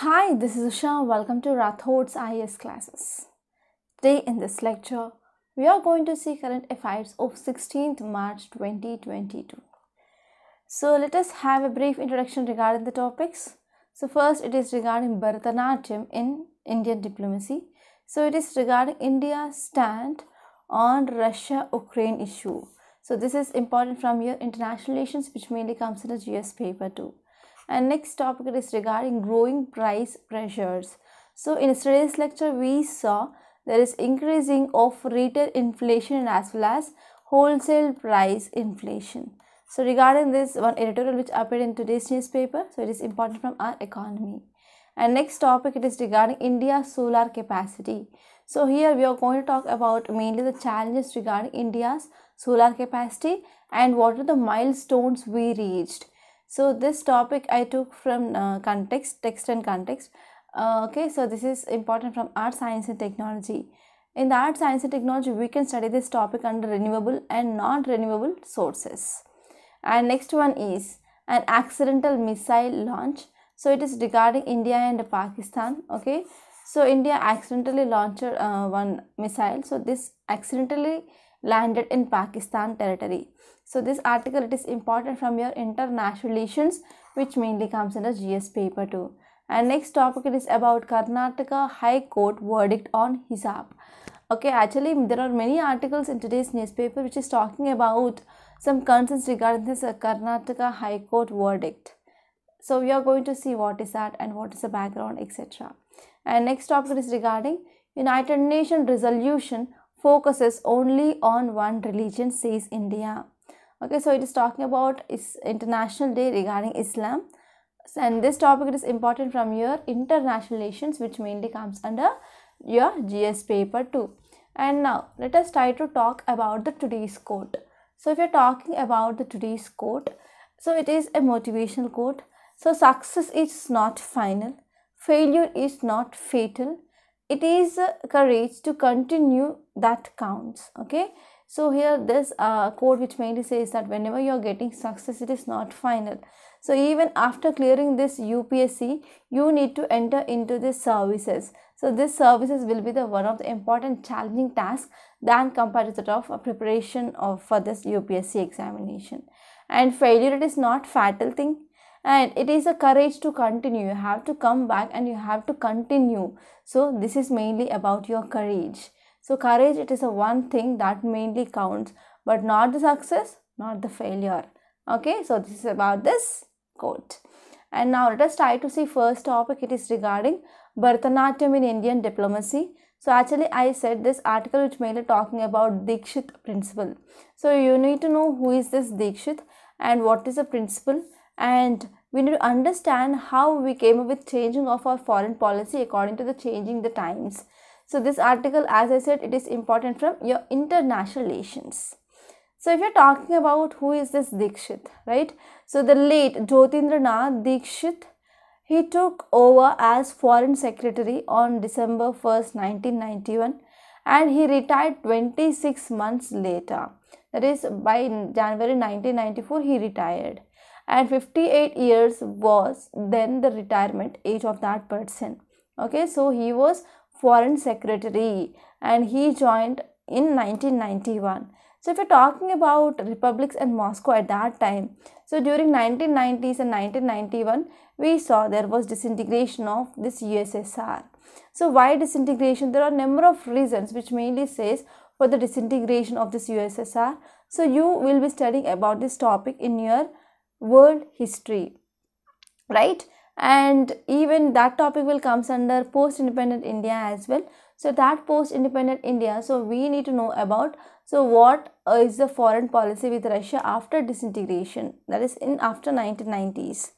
Hi, this is Usha. Welcome to Rathod's IAS classes. Today in this lecture, we are going to see current affairs of 16th March 2022. So let us have a brief introduction regarding the topics. So first it is regarding Bharatanatyam in Indian diplomacy. So it is regarding India's stand on Russia-Ukraine issue. So this is important from your international relations, which mainly comes in the GS paper too. And next topic is regarding growing price pressures. So in yesterday's lecture, we saw there is increasing of retail inflation as well as wholesale price inflation. So regarding this one editorial which appeared in today's newspaper, so it is important from our economy. And next topic it is regarding India's solar capacity. So here we are going to talk about mainly the challenges regarding India's solar capacity and what are the milestones we reached. So this topic I took from text and context. Okay, so this is important from art, science and technology. In the art, science and technology, we can study this topic under renewable and non-renewable sources. And next one is an accidental missile launch. So it is regarding India and Pakistan. Okay, so India accidentally launched one missile. So this accidentally landed in Pakistan territory. So this article, it is important from your international relations, which mainly comes in the GS paper too. And next topic, it is about Karnataka High Court verdict on Hisab. Okay, actually there are many articles in today's newspaper which is talking about some concerns regarding this Karnataka High Court verdict. So we are going to see what is that and what is the background, etc. And next topic is regarding United Nations resolution focuses only on one religion, says India. Okay, so it is talking about its International Day regarding Islam. And this topic is important from your international relations, which mainly comes under your GS paper too. And now let us try to talk about the today's quote. So if you're talking about the today's quote, so it is a motivational quote. So success is not final, failure is not fatal. It is courage to continue that counts. Okay, so here this quote which mainly says that whenever you are getting success, it is not final. So even after clearing this UPSC, you need to enter into this services. So this services will be the one of the important challenging tasks than compared to that of preparation for this UPSC examination. And failure, it is not fatal thing. And it is a courage to continue. You have to come back and you have to continue. So this is mainly about your courage. So courage, it is a one thing that mainly counts, but not the success, not the failure. Okay, so this is about this quote. And now let us try to see first topic. It is regarding Bharatanatyam in Indian diplomacy. So actually I said this article which mainly talking about Dikshit principle. So you need to know who is this Dikshit and what is the principle. And we need to understand how we came up with changing of our foreign policy according to the changing the times. So this article, as I said, it is important from your international relations. So if you're talking about who is this Dikshit, right? So the late Jyotindranath Dikshit, he took over as Foreign Secretary on December 1st, 1991, and he retired 26 months later. That is by January 1994, he retired. And 58 years was then the retirement age of that person. Okay, so he was Foreign Secretary and he joined in 1991. So if you're talking about republics and Moscow at that time, so during 1990s and 1991, we saw there was disintegration of this USSR. So why disintegration? There are a number of reasons which mainly says for the disintegration of this USSR. So you will be studying about this topic in your world history, right? And even that topic will comes under post-independent India as well. So that post-independent India, so we need to know about, so what is the foreign policy with Russia after disintegration, that is in after 1990s.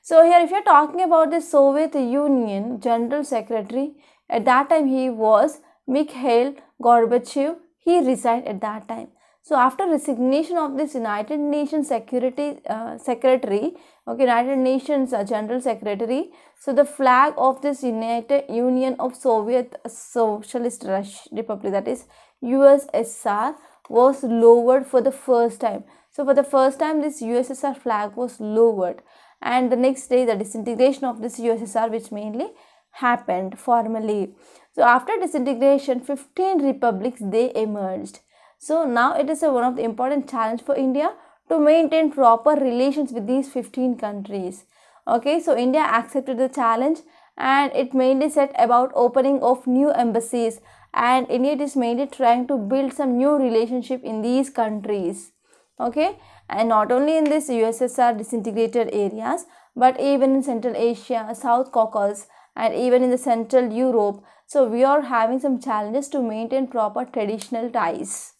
So here if you're talking about the Soviet Union General Secretary, at that time he was Mikhail Gorbachev. He resigned at that time. So after resignation of this United Nations General Secretary, so the flag of this United Union of Soviet Socialist Republic, that is USSR, was lowered for the first time. So for the first time, this USSR flag was lowered. and the next day the disintegration of this USSR, which mainly happened formally. So after disintegration, 15 republics they emerged. So now it is one of the important challenge for India to maintain proper relations with these 15 countries. Okay, so India accepted the challenge and it mainly set about opening of new embassies, and India is mainly trying to build some new relationship in these countries. Okay, and not only in this USSR disintegrated areas, but even in Central Asia, South Caucasus, and even in the Central Europe. So we are having some challenges to maintain proper traditional ties,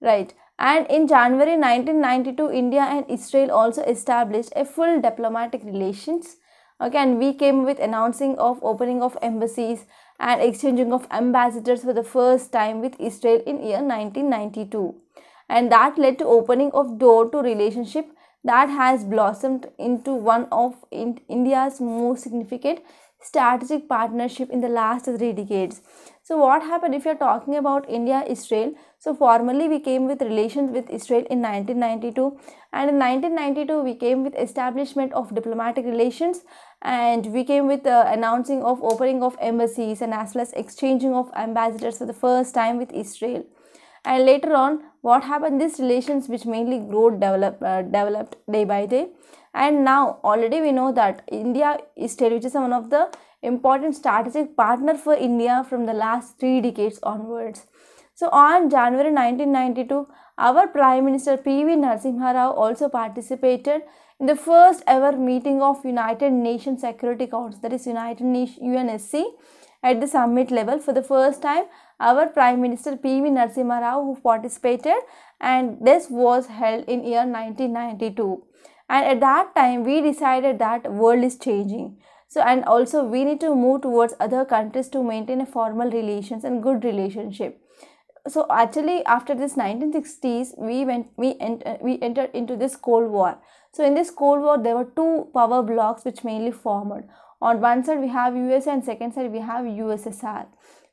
right? And in January 1992, India and Israel also established a full diplomatic relations. Okay, and we came with announcing of opening of embassies and exchanging of ambassadors for the first time with Israel in year 1992. And that led to opening of door to relationship that has blossomed into one of India's most significant strategic partnership in the last 3 decades. So what happened if you're talking about India-Israel? So formally we came with relations with Israel in 1992, and in 1992 we came with establishment of diplomatic relations, and we came with announcing of opening of embassies and as well as exchanging of ambassadors for the first time with Israel. And later on what happened, these relations which mainly grew developed day by day. And now already we know that India-Israel, which is one of the important strategic partner for India from the last 3 decades onwards. So on January 1992, our Prime Minister P. V. Narasimha Rao also participated in the first ever meeting of United Nations Security Council, that is United Nations UNSC, at the summit level. For the first time, our Prime Minister P. V. Narasimha Rao who participated, and this was held in year 1992. And at that time, we decided that world is changing. So, and also we need to move towards other countries to maintain a formal relations and good relationship. So actually, after this 1960s, we entered into this Cold War. So in this Cold War, there were two power blocks which mainly formed. On one side, we have USA, and second side, we have USSR.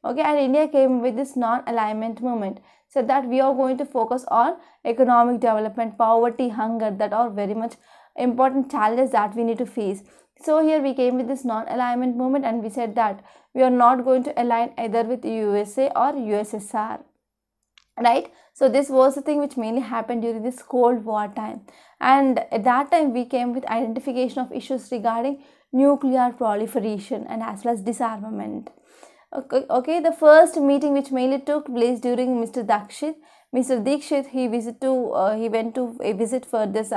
Okay, and India came with this non-alignment movement, so that we are going to focus on economic development, poverty, hunger, that are very much important challenges that we need to face. So here we came with this non-alignment movement, and we said that we are not going to align either with USA or USSR, right? So this was the thing which mainly happened during this Cold War time. And at that time we came with identification of issues regarding nuclear proliferation and as well as disarmament. Okay, the first meeting which mainly took place during Mr. Dikshit, he went to a visit for this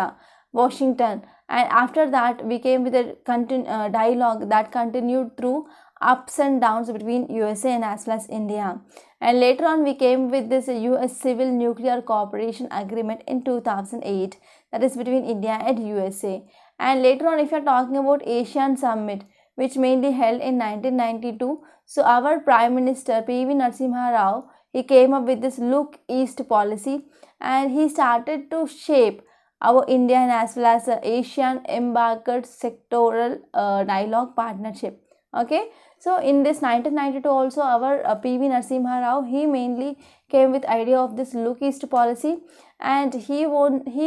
Washington, and after that we came with a dialogue that continued through ups and downs between USA and as well as India. And later on we came with this US Civil Nuclear Cooperation Agreement in 2008, that is between India and USA. And later on, if you are talking about ASEAN Summit, which mainly held in 1992. So our Prime Minister P. V. Narasimha Rao, he came up with this Look East policy, and he started to shape our Indian as well as ASEAN embarked sectoral dialogue partnership. Okay, so in this 1992 also, our P. V. Narasimha Rao, he mainly came with idea of this Look East policy, and he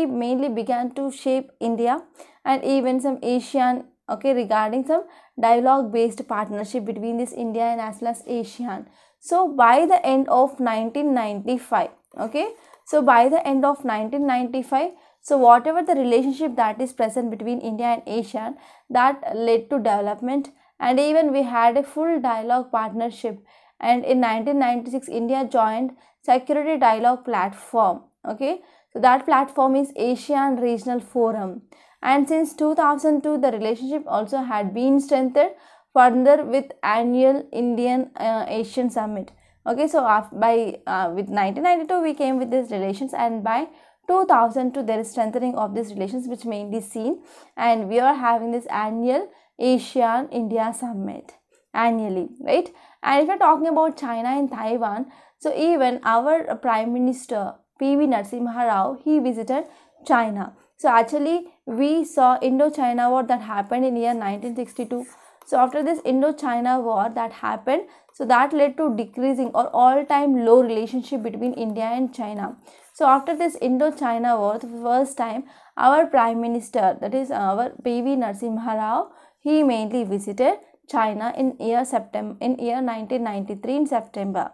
mainly began to shape India and even some ASEAN. Okay, regarding some dialogue based partnership between this India and as well as ASEAN. So by the end of 1995, okay, so by the end of 1995, so whatever the relationship that is present between India and ASEAN, that led to development, and even we had a full dialogue partnership. And in 1996, India joined Security Dialogue Platform. Okay, so that platform is ASEAN Regional Forum. And since 2002, the relationship also had been strengthened further with annual Indian Asian Summit. Okay, so with 1992 we came with these relations, and by 2002 there is strengthening of these relations which mainly seen, and we are having this annual ASEAN India Summit annually, right? And if you are talking about China and Taiwan, so even our Prime Minister P. V. Narasimha Rao, he visited China. So actually we saw Indo-China War that happened in year 1962. So after this Indo-China War that happened, so that led to decreasing or all-time low relationship between India and China. So after this Indo-China War, for the first time our Prime Minister, that is our P. V. Narasimha Rao, he mainly visited China in year 1993 in September.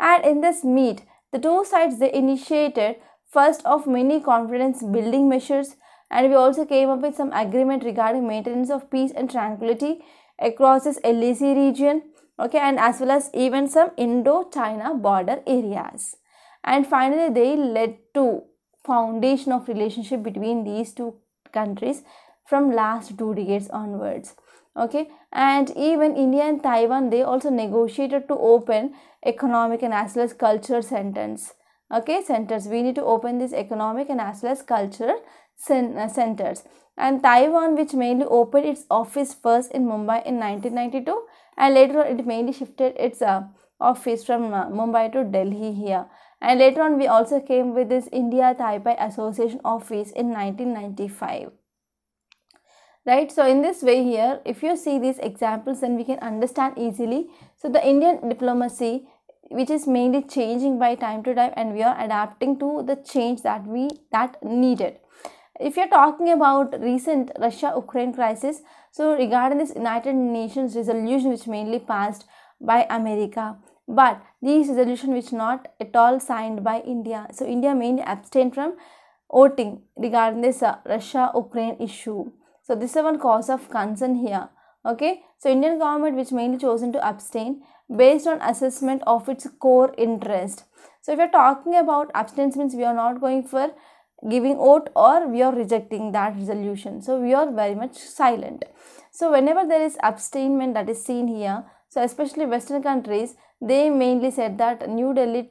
And in this meet, the two sides, they initiated first of many confidence building measures, and we also came up with some agreement regarding maintenance of peace and tranquility across this LAC region, okay, and as well as even some Indo-China border areas. And finally, they led to foundation of relationship between these two countries from last 2 decades onwards, okay. And even India and Taiwan, they also negotiated to open economic and as well as cultural centers, okay, centers. We need to open these economic and as well as cultural centers. And Taiwan, which mainly opened its office first in Mumbai in 1992, and later on it mainly shifted its office from Mumbai to Delhi here. And later on we also came with this India Taipei Association office in 1995. Right, so in this way here, if you see these examples, then we can understand easily. So the Indian diplomacy, which is mainly changing by time to time, and we are adapting to the change that needed. If you're talking about recent Russia-Ukraine crisis, so regarding this United Nations resolution which mainly passed by America, but these resolution which not at all signed by India. So India mainly abstained from voting regarding this Russia-Ukraine issue. So this is one cause of concern here, okay. So Indian government which mainly chosen to abstain based on assessment of its core interest. So if you're talking about abstain, means we are not going for giving vote or we are rejecting that resolution. So we are very much silent. So whenever there is abstainment that is seen here, so especially Western countries, they mainly said that New Delhi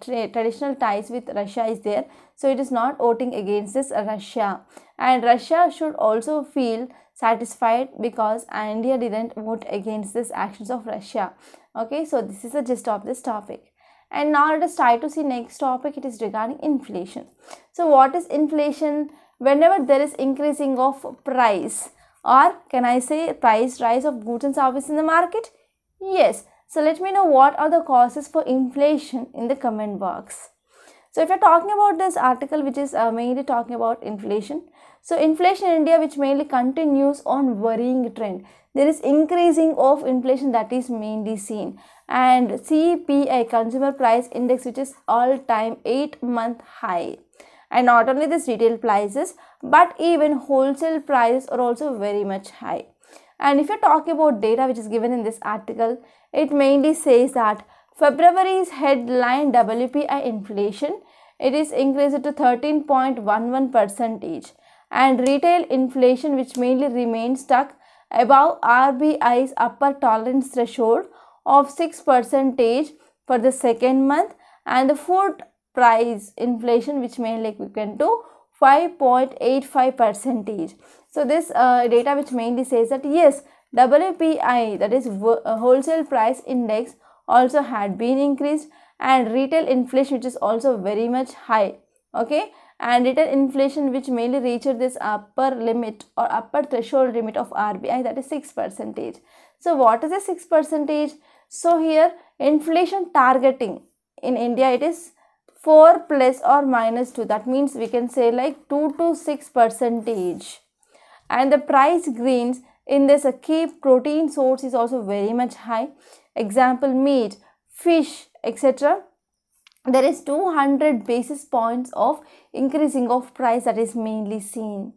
traditional ties with Russia is there. So it is not voting against this Russia. And Russia should also feel satisfied because India didn't vote against this actions of Russia. Okay, so this is the gist of this topic. And now let us try to see next topic. It is regarding inflation. So what is inflation? Whenever there is increasing of price, or can I say price rise of goods and services in the market? Yes. So let me know what are the causes for inflation in the comment box. So if you're talking about this article which is mainly talking about inflation. So inflation in India which mainly continues on worrying trend. There is increasing of inflation that is mainly seen. And CPI, Consumer Price Index, which is all-time 8-month high. And not only this retail prices, but even wholesale prices are also very much high. And if you talk about data which is given in this article, it mainly says that February's headline WPI inflation, it is increased to 13.11%, and retail inflation which mainly remains stuck above RBI's upper tolerance threshold of 6% for the second month, and the food price inflation which mainly we can do 5.85%. So this data which mainly says that yes, WPI, that is wholesale price index, also had been increased, and retail inflation which is also very much high, okay. And retail inflation which mainly reached this upper limit or upper threshold limit of RBI, that is 6%. So what is the 6%? So here inflation targeting in India, it is 4 plus or minus 2, that means we can say like 2 to 6%. And the price greens in this a key protein source is also very much high, example meat, fish, etc. There is 200 basis points of increasing of price that is mainly seen,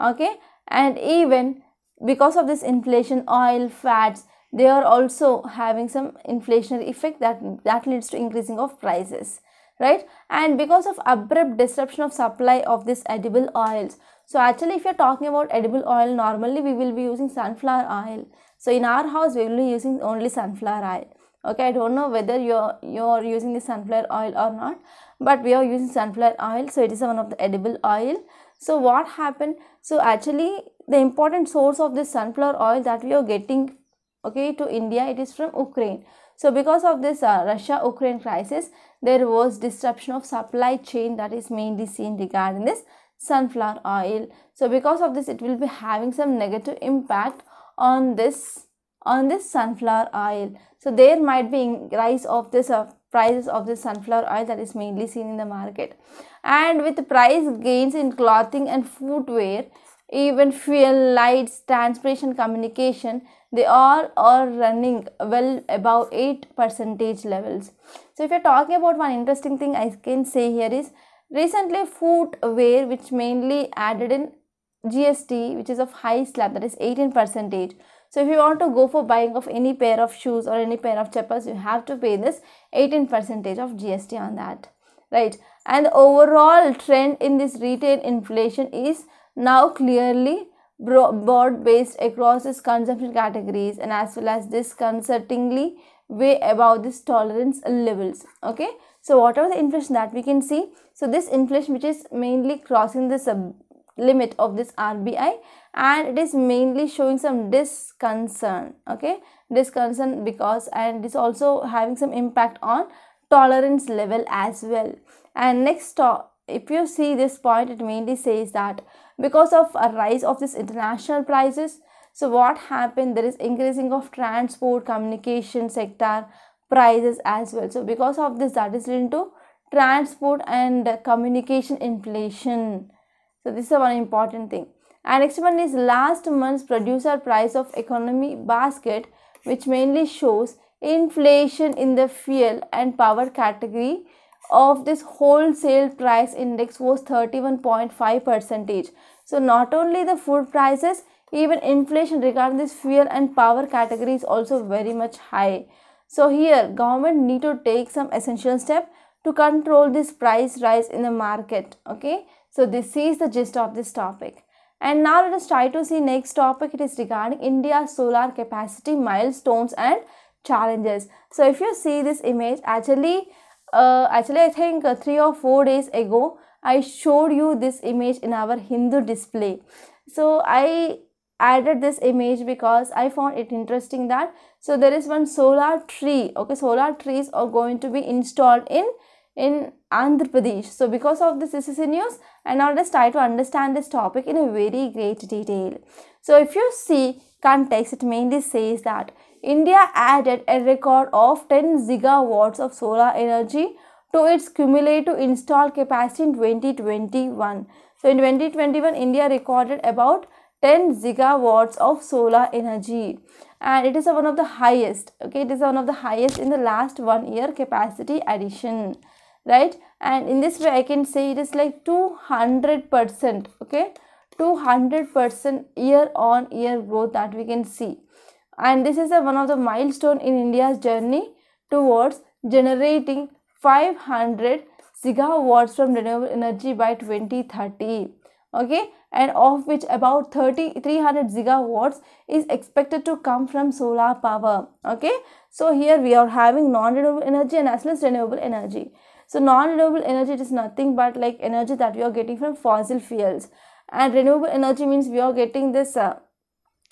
okay. And even because of this inflation, oil, fats, they are also having some inflationary effect that leads to increasing of prices, right. And because of abrupt disruption of supply of this edible oils. So actually if you're talking about edible oil, normally we will be using sunflower oil. So in our house we will be using only sunflower oil, okay. I don't know whether you're using the sunflower oil or not, but we are using sunflower oil. So it is one of the edible oil. So what happened? So actually the important source of this sunflower oil that we are getting, okay, to India, it is from Ukraine. So because of this Russia-Ukraine crisis, there was disruption of supply chain that is mainly seen regarding this sunflower oil. So because of this, it will be having some negative impact on this sunflower oil. So there might be rise of this prices of the sunflower oil that is mainly seen in the market. And with price gains in clothing and footwear, even fuel, lights, transportation, communication, they all are running well above 8% levels. So if you're talking about one interesting thing I can say here is recently footwear, which mainly added in GST, which is of high slab, that is 18%. So if you want to go for buying of any pair of shoes or any pair of chappals, you have to pay this 18% of GST on that, right? And the overall trend in this retail inflation is now clearly broad based across these consumption categories, and as well as this concertingly way above this tolerance levels. Okay, so whatever the inflation that we can see, so this inflation which is mainly crossing the sub limit of this RBI, and it is mainly showing some disconcern, okay, disconcern, because, and it's also having some impact on tolerance level as well. And next, if you see this point, it mainly says that because of a rise of this international prices, so what happened, there is increasing of transport, communication sector prices as well. So because of this, that is linked to transport and communication inflation. So this is one important thing. And next one is last month's producer price of economy basket, which mainly shows inflation in the fuel and power category of this wholesale price index was 31.5%. So not only the food prices, even inflation regarding this fuel and power category is also very much high. So here government need to take some essential step to control this price rise in the market. Okay, so this is the gist of this topic. And now let us try to see next topic. It is regarding India's solar capacity milestones and challenges. So if you see this image, actually I think 3 or 4 days ago I showed you this image in our Hindu display. So I added this image because I found it interesting that, so there is one solar tree. Okay, solar trees are going to be installed in Andhra Pradesh. So because of this, this is the news, and now let's try to understand this topic in a very great detail. So if you see context, it mainly says that India added a record of 10 gigawatts of solar energy to its cumulative installed capacity in 2021. So in 2021, India recorded about 10 gigawatts of solar energy, and it is one of the highest. Okay, it is one of the highest in the last 1 year capacity addition, right? And in this way, I can say it is like 200%. Okay, 200% year on year growth that we can see. And this is one of the milestone in India's journey towards generating 500 gigawatts from renewable energy by 2030. Okay, and of which about 300 gigawatts is expected to come from solar power. Okay, so here we are having non-renewable energy and as well as renewable energy. So non-renewable energy is nothing but like energy that we are getting from fossil fuels, and renewable energy means we are getting this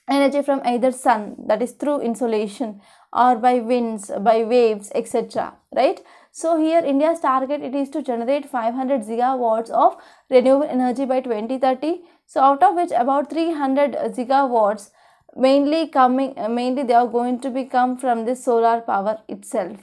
energy from either sun, that is through insolation, or by winds, by waves, etc. Right? So here India's target, it is to generate 500 gigawatts of renewable energy by 2030. So out of which about 300 gigawatts mainly they are going to come from the solar power itself.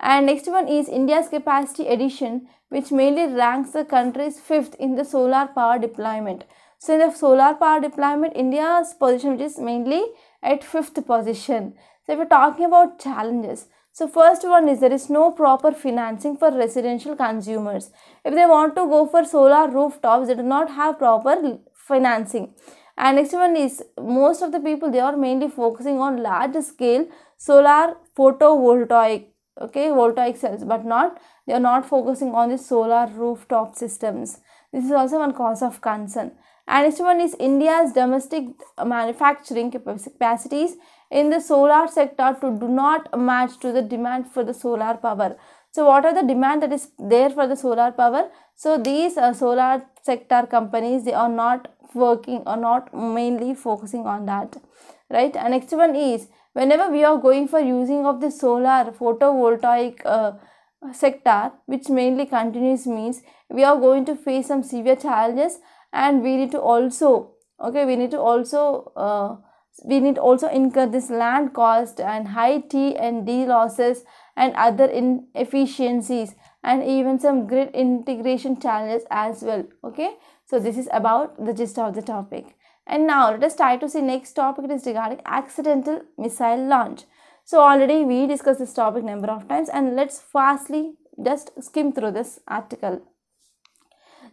And next one is India's capacity addition, which mainly ranks the country's 5th in the solar power deployment. So in the solar power deployment, India's position which is mainly at 5th position. So if we're talking about challenges, so first one is there is no proper financing for residential consumers. If they want to go for solar rooftops, they do not have proper financing. And next one is most of the people, they are mainly focusing on large scale solar photovoltaic, okay, voltaic cells, but not, they are not focusing on the solar rooftop systems. This is also one cause of concern. And next one is India's domestic manufacturing capacities in the solar sector to do not match to the demand for the solar power. So what are the demand that is there for the solar power? So these solar sector companies, they are not working or not mainly focusing on that, right? And next one is whenever we are going for using of the solar photovoltaic sector, which mainly continues, means we are going to face some severe challenges, and we need to also We need also incur this land cost and high T&D losses and other inefficiencies and even some grid integration challenges as well. Okay, so this is about the gist of the topic. And now let us try to see next topic. It is regarding accidental missile launch. So already we discussed this topic number of times, and let's fastly just skim through this article.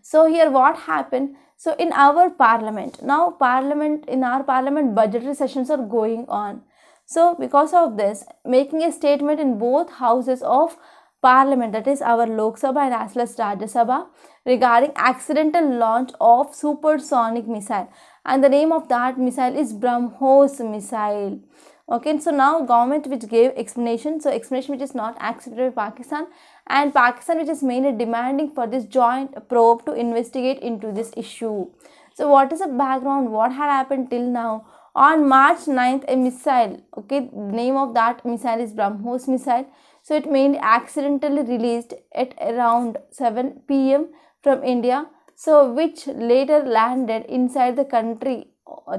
So here what happened? So in our parliament, now parliament, in our parliament budgetary sessions are going on. So because of this, making a statement in both houses of parliament, that is our Lok Sabha and as well as Rajya Sabha, regarding accidental launch of supersonic missile, and the name of that missile is BrahMos missile. Okay, so now government which gave explanation, so explanation which is not accepted by Pakistan, and Pakistan which is mainly demanding for this joint probe to investigate into this issue. So what is the background, what had happened till now? On March 9th, a missile, okay, the name of that missile is BrahMos missile, so it mainly accidentally released at around 7 PM from India, so which later landed inside the country,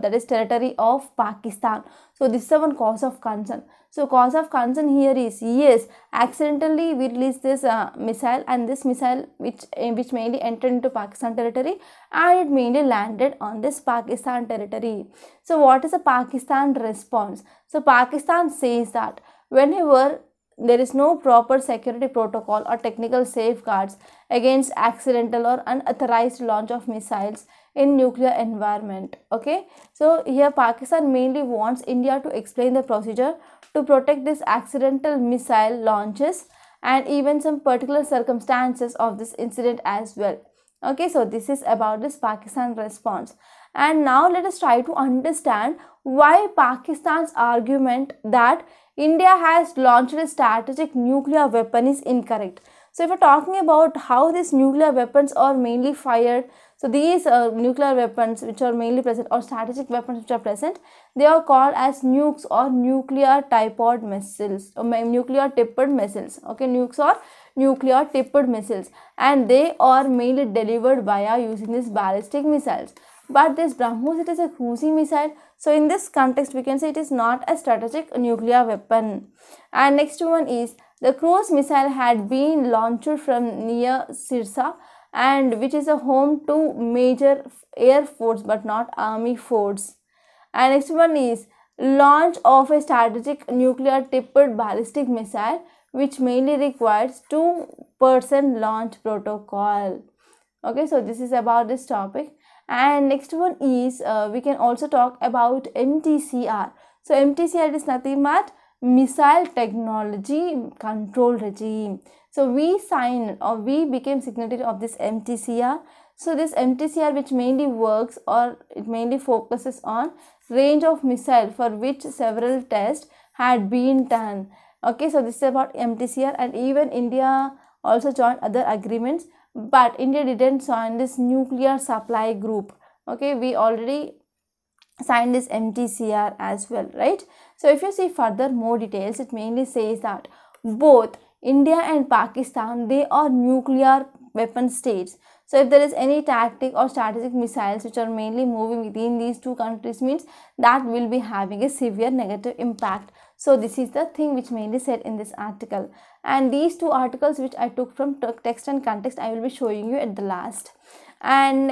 that is territory of Pakistan. So this is the one cause of concern. So cause of concern here is, yes, accidentally we released this missile, and this missile which mainly entered into Pakistan territory, and it mainly landed on this Pakistan territory. So what is the Pakistan response? So Pakistan says that whenever there is no proper security protocol or technical safeguards against accidental or unauthorized launch of missiles in nuclear environment. Okay, so here Pakistan mainly wants India to explain the procedure to protect this accidental missile launches and even some particular circumstances of this incident as well. Okay, so this is about this Pakistan response. And now let us try to understand why Pakistan's argument that India has launched a strategic nuclear weapon is incorrect. So if we're talking about how these nuclear weapons are mainly fired, so these nuclear weapons which are mainly present, or strategic weapons which are present, they are called as nukes or nuclear tippered missiles, or nuclear tippered missiles. Okay, nukes or nuclear tippered missiles, and they are mainly delivered via using these ballistic missiles. But this BrahMos, it is a cruising missile, so in this context we can say it is not a strategic nuclear weapon. And next one is, the cruise missile had been launched from near Sirsa, and which is a home to major air force but not army force. And next one is, launch of a strategic nuclear tippered ballistic missile, which mainly requires 2-person launch protocol. Okay, so this is about this topic. And next one is, we can also talk about MTCR. So MTCR is nothing but Missile Technology Control Regime. So we signed, or we became signatory of this MTCR. So this MTCR which mainly works, or it mainly focuses on range of missile for which several tests had been done. Okay, so this is about MTCR, and even India also joined other agreements, but India didn't sign this nuclear supply group. Okay, we already signed this MTCR as well, right? So if you see further more details, it mainly says that both India and Pakistan, they are nuclear weapon states. So if there is any tactic or strategic missiles which are mainly moving within these two countries, means that will be having a severe negative impact. So this is the thing which mainly said in this article. And these two articles which I took from text and context, I will be showing you at the last. And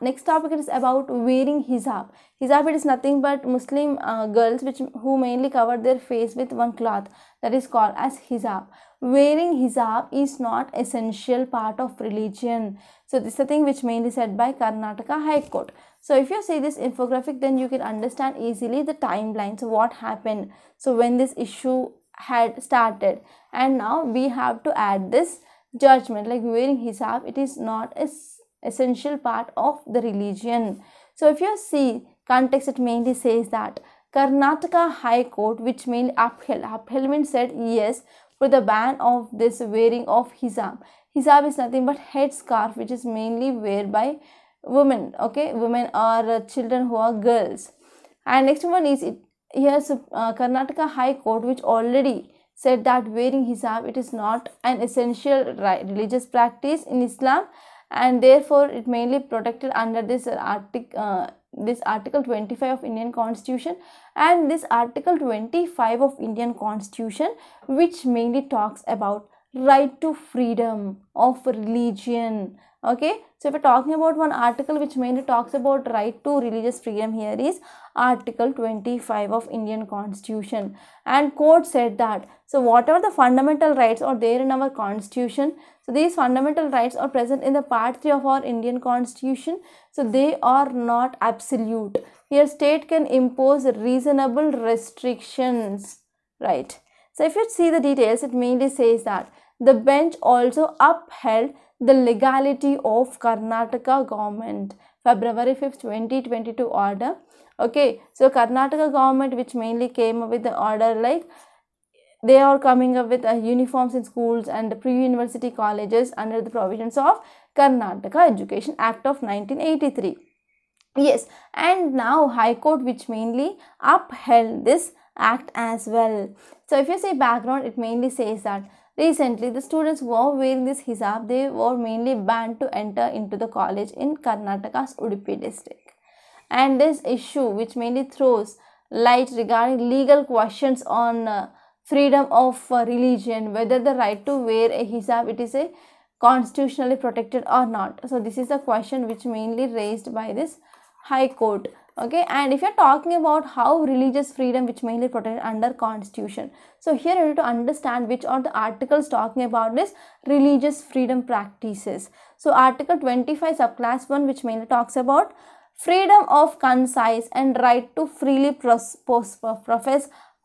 next topic is about wearing hijab. Hijab, it is nothing but Muslim girls who mainly cover their face with one cloth, that is called as hijab. Wearing hijab is not essential part of religion. So this is the thing which mainly said by Karnataka High Court. So if you see this infographic, then you can understand easily the timeline. So what happened? So when this issue had started, and now we have to add this judgment like wearing hijab, it is not essential part of the religion. So if you see context, it mainly says that Karnataka High Court, which mainly upheld means said yes for the ban of this wearing of hijab. Hijab is nothing but head scarf which is mainly worn by women, okay, women or children who are girls. And next one is, here Karnataka High Court which already said that wearing hijab, it is not an essential religious practice in Islam, and therefore it mainly protected under this this Article 25 of Indian Constitution, and this Article 25 of Indian Constitution, which mainly talks about right to freedom of religion. Okay, so if we're talking about one article which mainly talks about right to religious freedom, here is Article 25 of Indian Constitution. And court said that, so whatever the fundamental rights are there in our constitution, so these fundamental rights are present in the part 3 of our Indian Constitution, so they are not absolute. Here state can impose reasonable restrictions, right? So if you see the details, it mainly says that the bench also upheld the legality of Karnataka government February 5th 2022 order. Okay, so Karnataka government, which mainly came up with the order like they are coming up with uniforms in schools and pre-university colleges under the provisions of Karnataka Education Act of 1983. Yes, and now High Court, which mainly upheld this act as well. So if you say background, it mainly says that recently the students who were wearing this hijab, they were mainly banned to enter into the college in Karnataka's Udupi district. And this issue, which mainly throws light regarding legal questions on freedom of religion, whether the right to wear a hijab, it is a constitutionally protected or not. So this is the question which mainly raised by this High Court. Okay, and if you are talking about how religious freedom, which mainly protected under constitution, so here you need to understand which are the articles talking about this religious freedom practices. So Article 25 subclass 1, which mainly talks about freedom of concise and right to freely profess,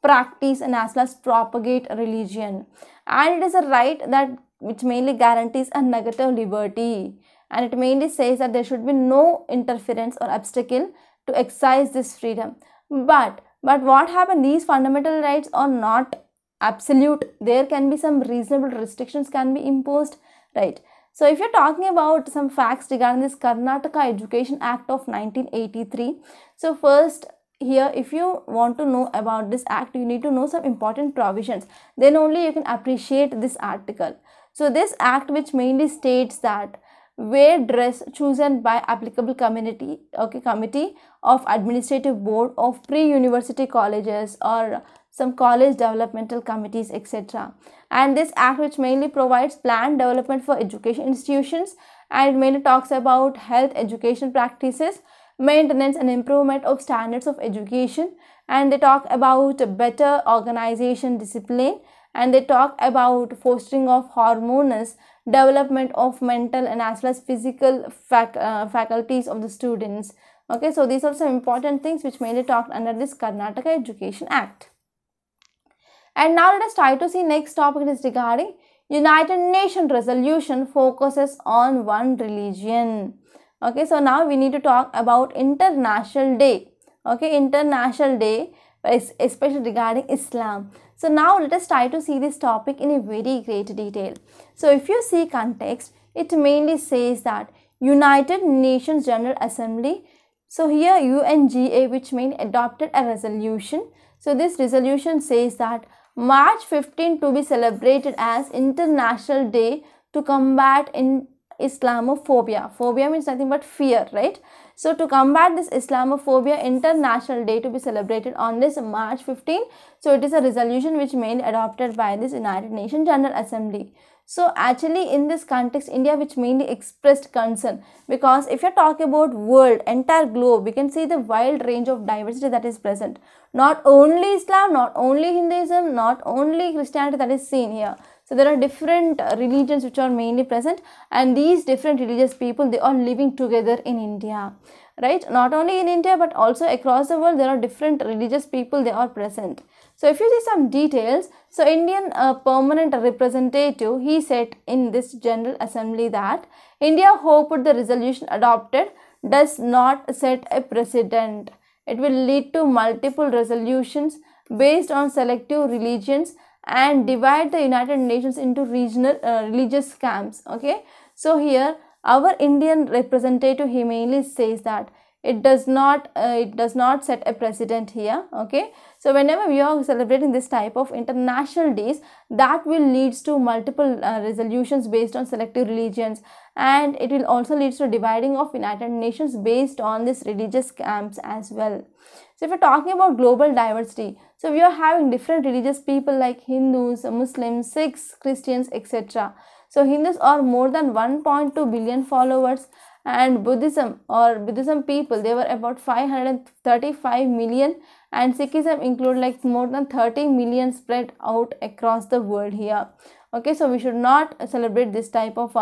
practice and as well as propagate religion, and it is a right that which mainly guarantees a negative liberty, and it mainly says that there should be no interference or obstacle to exercise this freedom. But what happened, these fundamental rights are not absolute. There can be some reasonable restrictions can be imposed, right? So if you're talking about some facts regarding this Karnataka Education Act of 1983, so first here, if you want to know about this act, you need to know some important provisions, then only you can appreciate this article. So this act, which mainly states that wear dress chosen by applicable community, okay, committee of administrative board of pre-university colleges or some college developmental committees, etc. And this act, which mainly provides planned development for education institutions, and it mainly talks about health education practices, maintenance and improvement of standards of education, and they talk about better organization discipline, and they talk about fostering of harmonious development of mental and as well as physical faculties of the students. Okay, so these are some important things which mainly talked under this Karnataka Education Act. And now let us try to see next topic is regarding United Nations resolution focuses on one religion. Okay, so now we need to talk about International Day. Okay, International Day, especially regarding Islam. So now let us try to see this topic in a very great detail. So if you see context, it mainly says that United Nations General Assembly, so here UNGA, which mainly adopted a resolution. So this resolution says that March 15 to be celebrated as International Day to combat Islamophobia. Phobia means nothing but fear, right? So to combat this Islamophobia, International Day to be celebrated on this March 15. So it is a resolution which mainly adopted by this United Nations General Assembly. So actually in this context, India, which mainly expressed concern, because if you talk about world, entire globe, we can see the wide range of diversity that is present. Not only Islam, not only Hinduism, not only Christianity that is seen here. So there are different religions which are mainly present, and these different religious people, they are living together in India, right? Not only in India but also across the world, there are different religious people, they are present. So if you see some details, so Indian permanent representative, he said in this General Assembly that India hoped the resolution adopted does not set a precedent. It will lead to multiple resolutions based on selective religions and divide the United Nations into regional religious camps. Okay, so here our Indian representative, he mainly says that It does not set a precedent here. Okay, so whenever we are celebrating this type of international days, that will leads to multiple resolutions based on selective religions, and it will also leads to dividing of United Nations based on these religious camps as well. So if you're talking about global diversity, so we are having different religious people like Hindus, Muslims, Sikhs, Christians, etc. So Hindus are more than 1.2 billion followers, and Buddhism people, they were about 535 million, and Sikhism include like more than 30 million spread out across the world here. Okay, so we should not celebrate this type of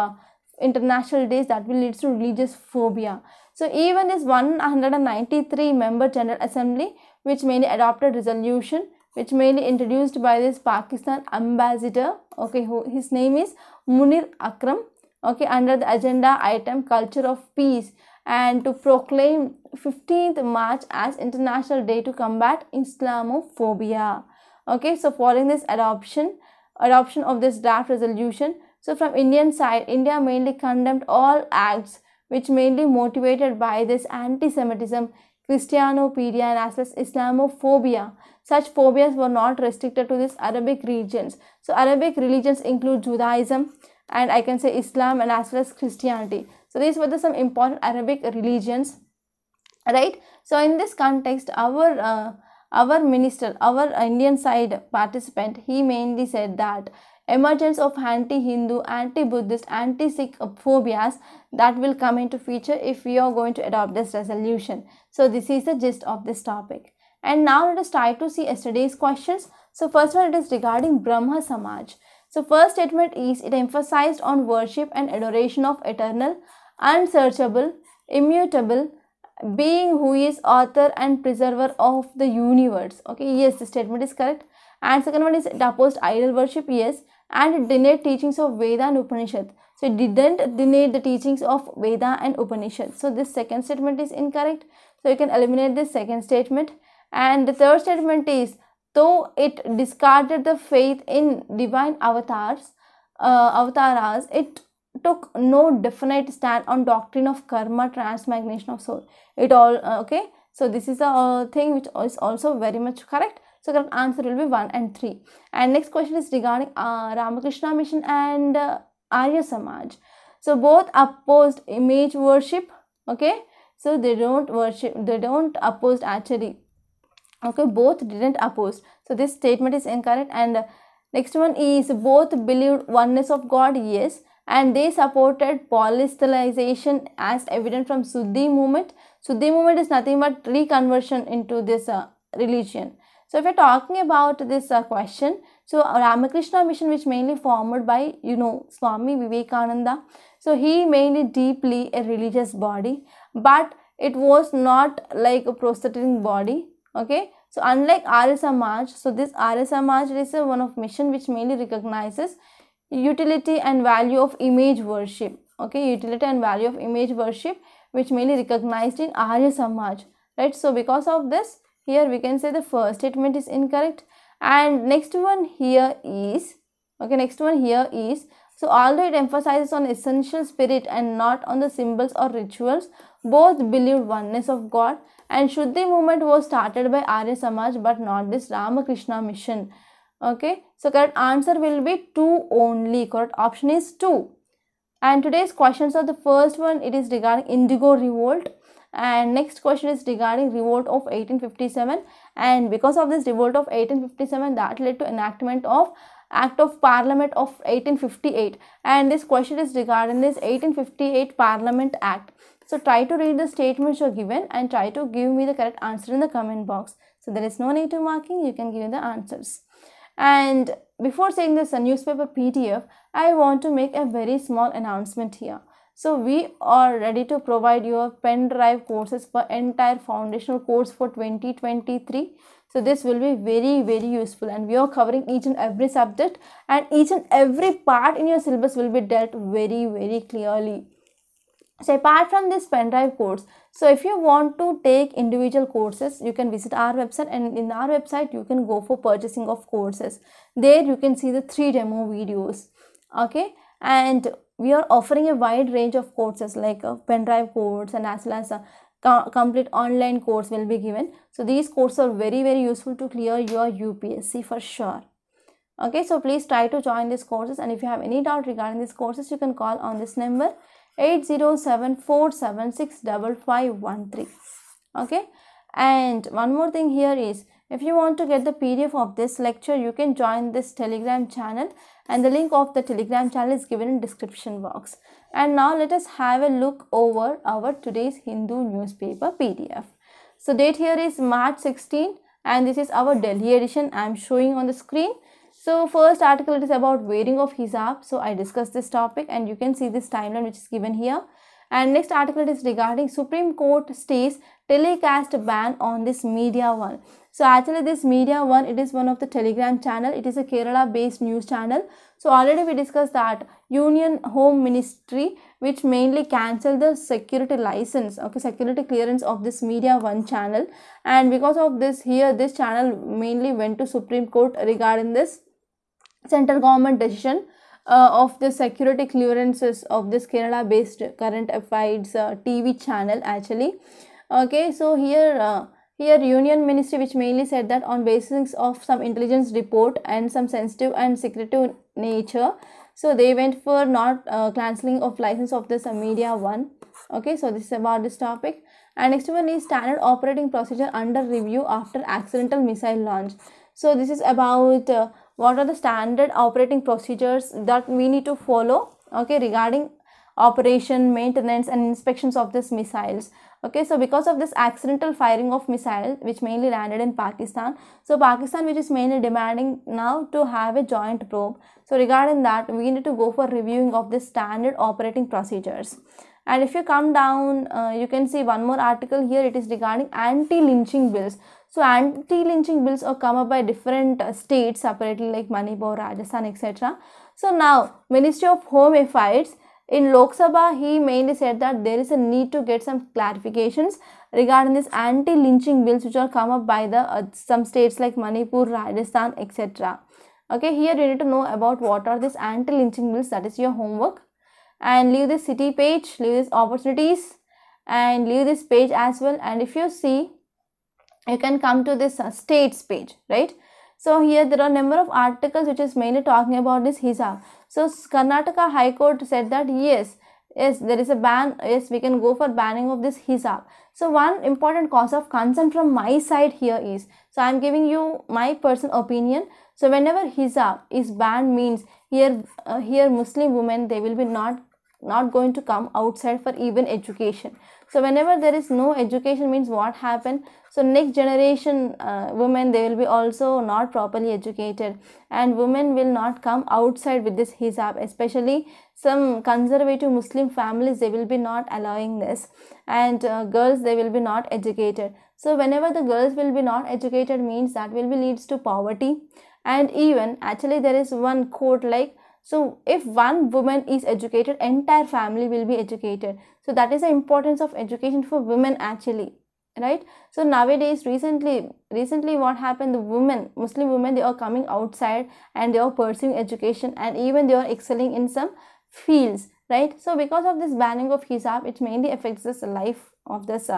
international days, that will lead to religious phobia. So even this 193 member General Assembly, which mainly adopted resolution which mainly introduced by this Pakistan ambassador, okay, who his name is Munir Akram, okay, under the agenda item culture of peace, and to proclaim 15th March as International Day to combat Islamophobia. Okay, so following this adoption of this draft resolution, so from Indian side, India mainly condemned all acts which mainly motivated by this anti-Semitism, Christianopedia, and as well as Islamophobia. Such phobias were not restricted to these Arabic regions. So Arabic religions include Judaism, and I can say Islam, and as well as Christianity. So these were the some important Arabic religions, right? So in this context, our minister, our Indian side participant, he mainly said that emergence of anti-Hindu, anti-Buddhist, anti-Sikh phobias that will come into feature if we are going to adopt this resolution. So this is the gist of this topic. And now let us try to see yesterday's questions. So first one, it is regarding Brahma Samaj. So first statement is, it emphasized on worship and adoration of eternal, unsearchable, immutable being who is author and preserver of the universe. Okay, yes, the statement is correct. And second one is, it opposed idol worship, yes, and it denied teachings of Veda and Upanishad. So it didn't deny the teachings of Veda and Upanishad. So this second statement is incorrect. So you can eliminate this second statement. And the third statement is, though it discarded the faith in divine avatars, it took no definite stand on doctrine of karma, transmigration of soul. It all okay. So this is a thing which is also very much correct. So correct answer will be 1 and 3. And next question is regarding Ramakrishna Mission and Arya Samaj. So both opposed image worship. Okay, so they don't oppose actually. Okay, both didn't oppose. So this statement is incorrect. And next one is, both believed oneness of God, yes, and they supported polytheization as evident from Shuddhi movement. Shuddhi movement is nothing but reconversion into this religion. So if we are talking about this question, so Ramakrishna Mission, which mainly formed by, you know, Swami Vivekananda, so he mainly deeply a religious body, but it was not like a proselytizing body. Okay, so unlike Arya Samaj, so this Arya Samaj is one of mission which mainly recognizes utility and value of image worship. Okay, utility and value of image worship, which mainly recognized in Arya Samaj, right? So because of this, here we can say the first statement is incorrect. And next one here is, okay, next one here is, so although it emphasizes on essential spirit and not on the symbols or rituals, both believed oneness of God, and Shuddhi movement was started by Arya Samaj but not this Ramakrishna Mission. Okay, so correct answer will be 2 only. Correct option is 2. And today's questions are, the first one, it is regarding Indigo Revolt, and next question is regarding Revolt of 1857, and because of this Revolt of 1857, that led to enactment of Act of Parliament of 1858, and this question is regarding this 1858 Parliament Act. So try to read the statements you are given and try to give me the correct answer in the comment box. So there is no native marking, you can give the answers. And before saying this newspaper PDF, I want to make a very small announcement here. So we are ready to provide your pen drive courses for entire foundational course for 2023. So this will be very, very useful, and we are covering each and every subject, and each and every part in your syllabus will be dealt very, very clearly. So apart from this pen drive course, so if you want to take individual courses, you can visit our website, and in our website you can go for purchasing of courses. There you can see the 3 demo videos. Okay, and we are offering a wide range of courses like a pen drive course, and as well as complete online course will be given. So these courses are very, very useful to clear your UPSC for sure. Okay, so please try to join these courses, and if you have any doubt regarding these courses, you can call on this number 8074765513. Okay, and one more thing here is, if you want to get the PDF of this lecture, you can join this Telegram channel, and the link of the Telegram channel is given in description box. And now let us have a look over our today's Hindu newspaper PDF. So date here is March 16, and this is our Delhi edition I am showing on the screen. So first article, it is about wearing of hijab. So I discussed this topic, and you can see this timeline which is given here. And next article is regarding Supreme Court stays telecast ban on this Media One. So actually this Media One, it is one of the Telegram channel. It is a Kerala based news channel. So already we discussed that Union Home Ministry, which mainly cancelled the security license, okay, security clearance of this Media One channel. And because of this, here this channel mainly went to Supreme Court regarding this central government decision of the security clearances of this Kerala based current affairs TV channel actually. Okay, so here Union Ministry, which mainly said that on basis of some intelligence report and some sensitive and secretive nature, so they went for not cancelling of license of this Media One. Okay, so this is about this topic. And next one is standard operating procedure under review after accidental missile launch. So this is about what are the standard operating procedures that we need to follow, okay, regarding operation, maintenance and inspections of these missiles. Okay, so because of this accidental firing of missiles which mainly landed in Pakistan, so Pakistan, which is mainly demanding now to have a joint probe, so regarding that we need to go for reviewing of the standard operating procedures. And if you come down, you can see one more article here. It is regarding anti-lynching bills. So anti-lynching bills are come up by different states separately, like Manipur, Rajasthan, etc. So now Ministry of Home Affairs in Lok Sabha, he mainly said that there is a need to get some clarifications regarding this anti-lynching bills which are come up by the some states like Manipur, Rajasthan, etc. Okay, here you need to know about what are these anti-lynching bills. That is your homework. And leave this city page, leave this opportunities, and leave this page as well. And if you see, you can come to this states page, right? So here there are number of articles which is mainly talking about this hijab. So Karnataka High Court said that yes, there is a ban. Yes, we can go for banning of this hijab. So one important cause of concern from my side here is, so I am giving you my personal opinion. So whenever hijab is banned means here Muslim women, they will be not going to come outside for even education. So whenever there is no education means what happened, so next generation women, they will be also not properly educated, and women will not come outside with this hijab, especially some conservative Muslim families, they will be not allowing this, and girls, they will be not educated. So whenever the girls will be not educated means that will be leads to poverty. And even actually there is one quote like, so if one woman is educated, entire family will be educated. So that is the importance of education for women actually, right? So nowadays recently what happened, the women, Muslim women, they are coming outside and they are pursuing education, and even they are excelling in some fields, right? So because of this banning of hijab, it mainly affects this life of this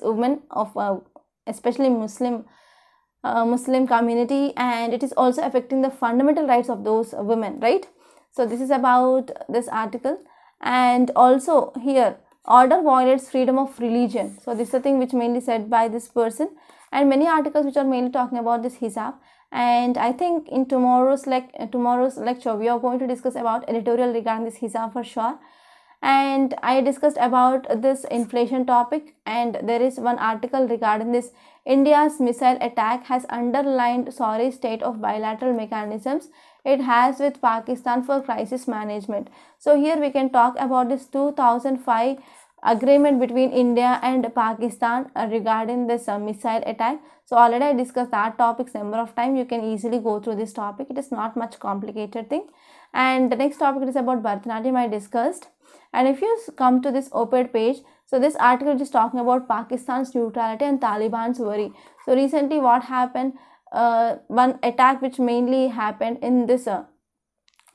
woman of especially Muslim community, and it is also affecting the fundamental rights of those women, right? So this is about this article. And also here, order violates freedom of religion. So this is the thing which mainly said by this person, and many articles which are mainly talking about this hijab. And I think in tomorrow's lecture we are going to discuss about editorial regarding this hijab for sure. And I discussed about this inflation topic, and there is one article regarding this India's missile attack has underlined sorry state of bilateral mechanisms it has with Pakistan for crisis management. So here we can talk about this 2005 agreement between India and Pakistan regarding this missile attack. So already I discussed that topics number of times. You can easily go through this topic. It is not much complicated thing. And the next topic is about Bharatanatyam I discussed. And if you come to this op-ed page, so this article is talking about Pakistan's neutrality and Taliban's worry. So recently what happened, one attack which mainly happened in this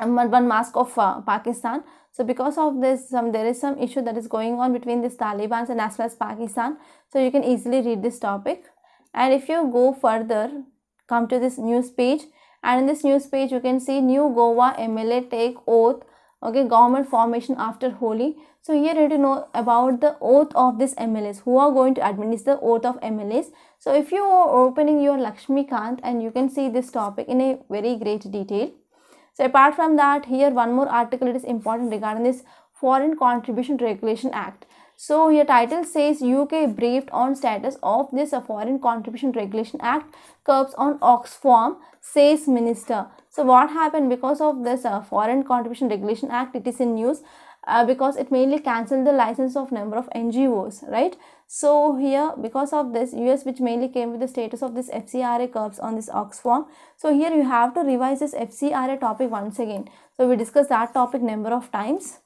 one mask of Pakistan. So because of this, there is some issue that is going on between this Taliban and as well as Pakistan. So you can easily read this topic. And if you go further, come to this news page, and in this news page you can see New Goa MLA take oath, okay, government formation after Holi. So here you have to know about the oath of this MLAs, who are going to administer the oath of MLAs. So if you are opening your Lakshmikant, and you can see this topic in a very great detail. So apart from that, here one more article, it is important regarding this Foreign Contribution Regulation Act. So your title says UK briefed on status of this Foreign Contribution Regulation Act, curbs on Oxfam, says minister. So what happened because of this Foreign Contribution Regulation Act? It is in news because it mainly cancelled the license of number of NGOs, right? So here because of this, US, which mainly came with the status of this FCRA, curbs on this Oxfam. So here you have to revise this FCRA topic once again. So we discussed that topic number of times.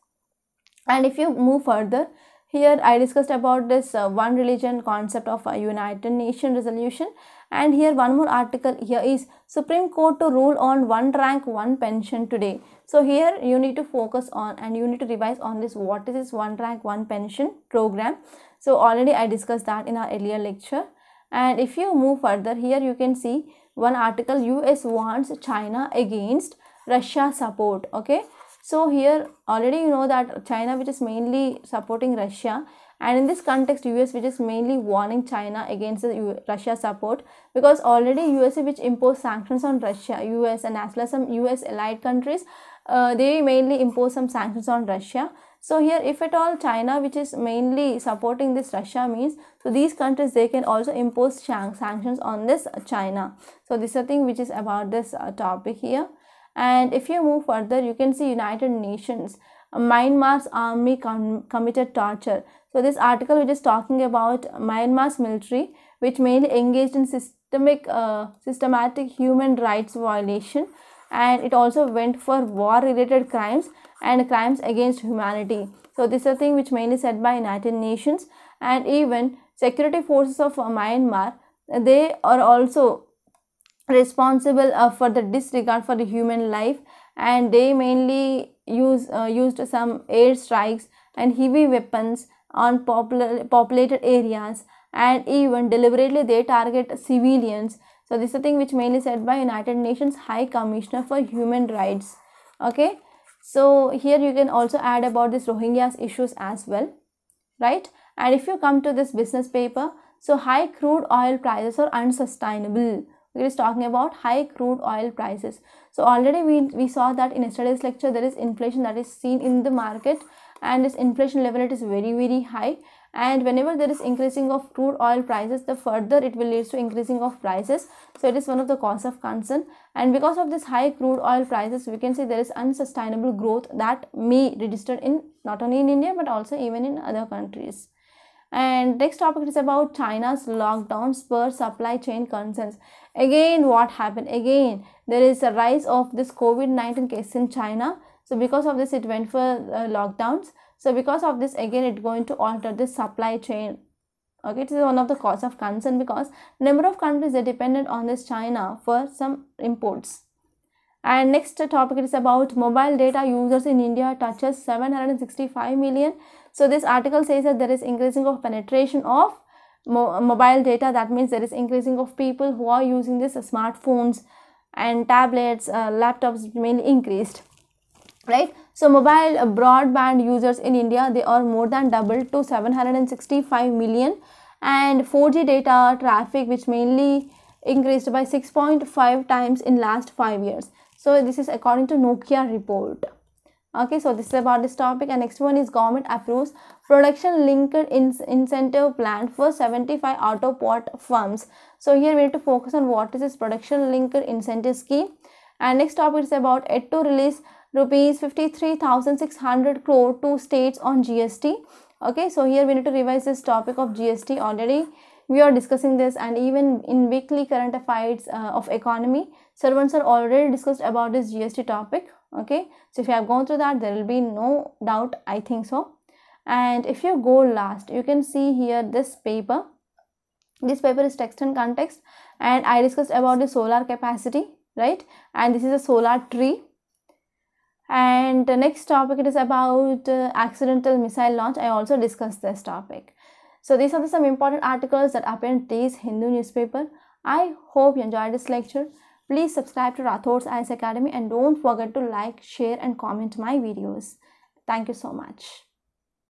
And if you move further, here I discussed about this one religion concept of a United Nations resolution. And here one more article here is Supreme Court to rule on one rank, one pension today. So here you need to focus on and you need to revise on this, what is this one rank, one pension program. So already I discussed that in our earlier lecture. And if you move further, here you can see one article, US warns China against Russia support, okay. So here already you know that China, which is mainly supporting Russia, and in this context US, which is mainly warning China against the Russia support, because already USA, which imposed sanctions on Russia, US and as well as some US allied countries, they mainly impose some sanctions on Russia. So here if at all China, which is mainly supporting this Russia, means so these countries, they can also impose sanctions on this China. So this is the thing which is about this topic here. And if you move further, you can see United Nations, Myanmar's army committed torture. So this article which is talking about Myanmar's military, which mainly engaged in systematic human rights violation, and it also went for war related crimes and crimes against humanity. So this is a thing which mainly said by United Nations. And even security forces of Myanmar, they are also responsible for the disregard for the human life, and they mainly used some air strikes and heavy weapons on populated areas, and even deliberately they target civilians. So this is the thing which mainly said by United Nations High Commissioner for Human Rights, okay. So here you can also add about this Rohingya's issues as well, right? And if you come to this business paper, so high crude oil prices are unsustainable. It is talking about high crude oil prices. So already we saw that in yesterday's lecture, there is inflation that is seen in the market, and this inflation level, it is very, very high, and whenever there is increasing of crude oil prices, the further it will lead to increasing of prices. So it is one of the cause of concern, and because of this high crude oil prices, we can say there is unsustainable growth that may register in not only in India but also even in other countries. And next topic is about China's lockdown spurs supply chain concerns. Again, what happened? Again, there is a rise of this COVID-19 cases in China. So because of this, it went for lockdowns. So because of this, again, it's going to alter this supply chain. Okay, it is one of the cause of concern because number of countries are dependent on this China for some imports. And next topic is about mobile data users in India touches 765 million. So this article says that there is increasing of penetration of mobile data. That means there is increasing of people who are using this smartphones and tablets, laptops mainly increased, right? So mobile broadband users in India, they are more than doubled to 765 million. And 4G data traffic, which mainly increased by 6.5 times in last 5 years. So this is according to Nokia report. Okay, so this is about this topic. And next one is government approves production linked incentive plan for 75 auto pot firms. So here we need to focus on what is this production linked incentive scheme. And next topic is about yet to release rupees 53,600 crore to states on GST. Okay, so here we need to revise this topic of GST. Already we are discussing this, and even in weekly current affairs of economy, servants are already discussed about this GST topic. Okay, so if you have gone through that, there will be no doubt, I think so. And if you go last, you can see here this paper. This paper is text and context, and I discussed about the solar capacity, right? And this is a solar tree. And the next topic, it is about accidental missile launch. I also discussed this topic. So these are the some important articles that appear in today's Hindu newspaper. I hope you enjoyed this lecture. Please subscribe to Rathod's IAS Academy and don't forget to like, share and comment my videos. Thank you so much.